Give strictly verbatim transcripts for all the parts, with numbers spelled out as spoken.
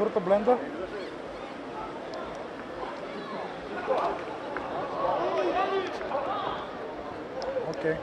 Otwórz blendę. Okej.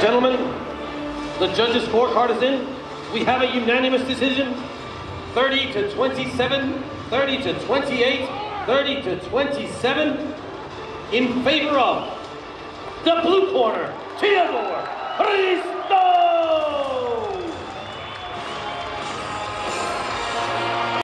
Gentlemen, the judges' scorecard is in. We have a unanimous decision. thirty to twenty-seven, thirty to twenty-eight, thirty to twenty-seven in favor of the blue corner, Teodor